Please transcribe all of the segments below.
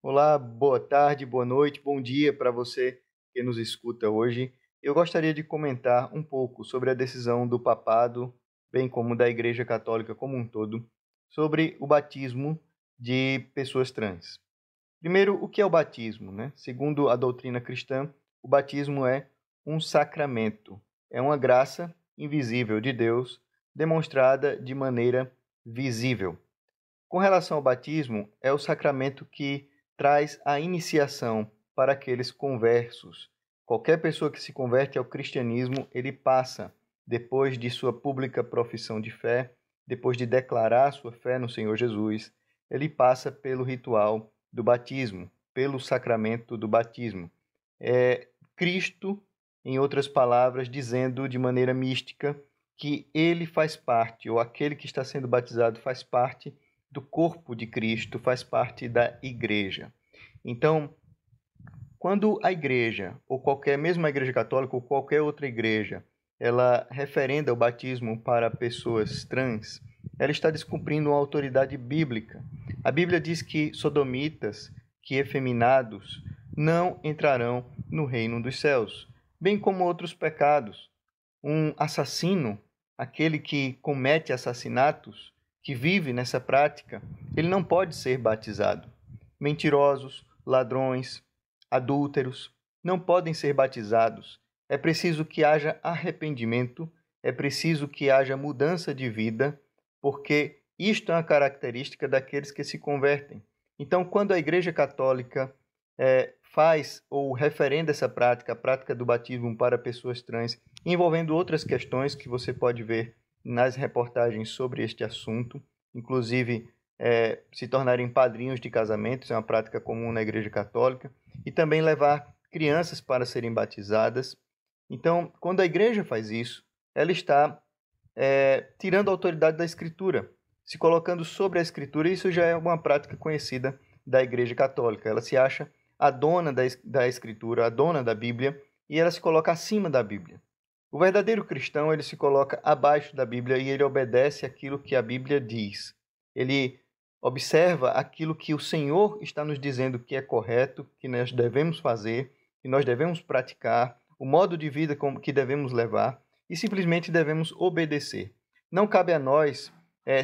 Olá, boa tarde, boa noite, bom dia para você que nos escuta hoje. Eu gostaria de comentar um pouco sobre a decisão do Papado, bem como da Igreja Católica como um todo, sobre o batismo de pessoas trans. Primeiro, o que é o batismo, né? Segundo a doutrina cristã, o batismo é um sacramento, é uma graça invisível de Deus, demonstrada de maneira visível. Com relação ao batismo, é o sacramento que traz a iniciação para aqueles conversos. Qualquer pessoa que se converte ao cristianismo, ele passa, depois de sua pública profissão de fé, depois de declarar sua fé no Senhor Jesus, ele passa pelo ritual do batismo, pelo sacramento do batismo. É Cristo, em outras palavras, dizendo de maneira mística que ele faz parte, ou aquele que está sendo batizado faz parte do corpo de Cristo, faz parte da igreja. Então, quando a igreja, ou qualquer, mesmo a Igreja Católica ou qualquer outra igreja, ela referenda o batismo para pessoas trans, ela está descumprindo uma autoridade bíblica. A Bíblia diz que sodomitas, que efeminados, não entrarão no reino dos céus, bem como outros pecados. Um assassino, aquele que comete assassinatos, que vive nessa prática, ele não pode ser batizado. Mentirosos, ladrões, adúlteros não podem ser batizados. É preciso que haja arrependimento, é preciso que haja mudança de vida, porque isto é uma característica daqueles que se convertem. Então, quando a Igreja Católica faz ou referenda essa prática, a prática do batismo para pessoas trans, envolvendo outras questões que você pode ver nas reportagens sobre este assunto, inclusive se tornarem padrinhos de casamentos, é uma prática comum na Igreja Católica, e também levar crianças para serem batizadas. Então, quando a Igreja faz isso, ela está tirando a autoridade da Escritura, se colocando sobre a Escritura, e isso já é uma prática conhecida da Igreja Católica. Ela se acha a dona da Escritura, a dona da Bíblia, e ela se coloca acima da Bíblia. O verdadeiro cristão, ele se coloca abaixo da Bíblia e ele obedece aquilo que a Bíblia diz. Ele observa aquilo que o Senhor está nos dizendo que é correto, que nós devemos fazer, que nós devemos praticar, o modo de vida que devemos levar e simplesmente devemos obedecer. Não cabe a nós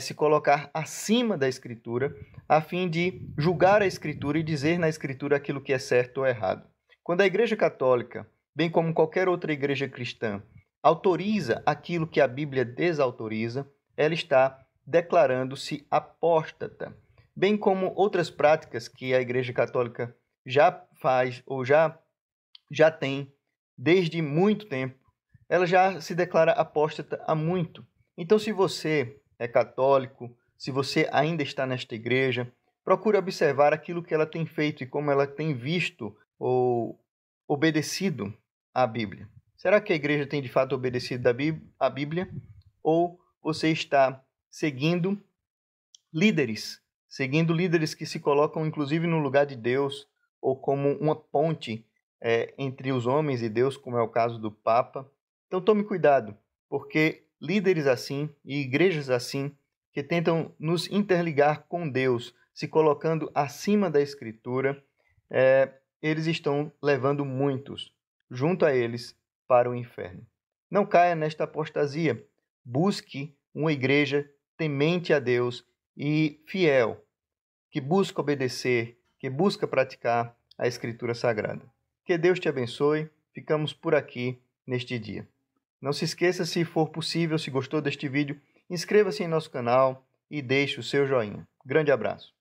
se colocar acima da Escritura a fim de julgar a Escritura e dizer na Escritura aquilo que é certo ou errado. Quando a Igreja Católica, bem como qualquer outra igreja cristã, autoriza aquilo que a Bíblia desautoriza, ela está declarando-se apóstata, bem como outras práticas que a Igreja Católica já faz ou já tem desde muito tempo. Ela já se declara apóstata há muito. Então, se você é católico, se você ainda está nesta igreja, procure observar aquilo que ela tem feito e como ela tem visto ou obedecido à Bíblia. Será que a igreja tem de fato obedecido à Bíblia? Ou você está seguindo líderes que se colocam inclusive no lugar de Deus ou como uma ponte entre os homens e Deus, como é o caso do Papa? Então tome cuidado, porque líderes assim e igrejas assim que tentam nos interligar com Deus, se colocando acima da Escritura, eles estão levando muitos, junto a eles, para o inferno. Não caia nesta apostasia. Busque uma igreja temente a Deus e fiel, que busca obedecer, que busca praticar a Escritura Sagrada. Que Deus te abençoe. Ficamos por aqui neste dia. Não se esqueça, se for possível, se gostou deste vídeo, inscreva-se em nosso canal e deixe o seu joinha. Grande abraço.